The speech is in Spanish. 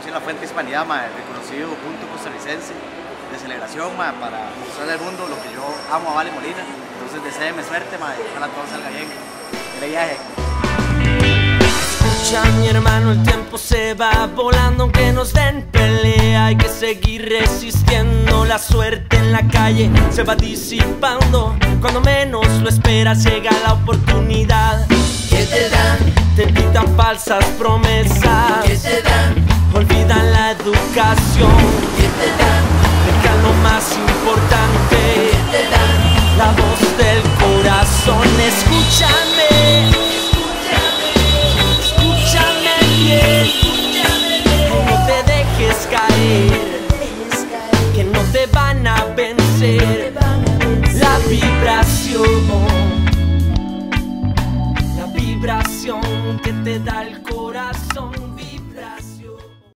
estamos en la Fuente Hispanidad, reconocido punto costarricense de celebración, para mostrarle al mundo lo que yo amo a Vale Molina. Entonces deséeme suerte, ojalá todo salga bien. ¡Qué viaje! Escucha, mi hermano, el tiempo se va volando, aunque nos den pelea. Hay que seguir resistiendo, la suerte en la calle se va disipando. Cuando menos lo esperas llega la oportunidad. ¿Qué te dan? Te pitan falsas promesas. ¿Qué te dan? Olvidan la educación. ¿Qué te dan? Deja lo más importante. ¿Qué te dan? La voz del corazón. Escúchame, escúchame, escúchame bien, escúchame bien. Que no te dejes caer, que no te van a vencer.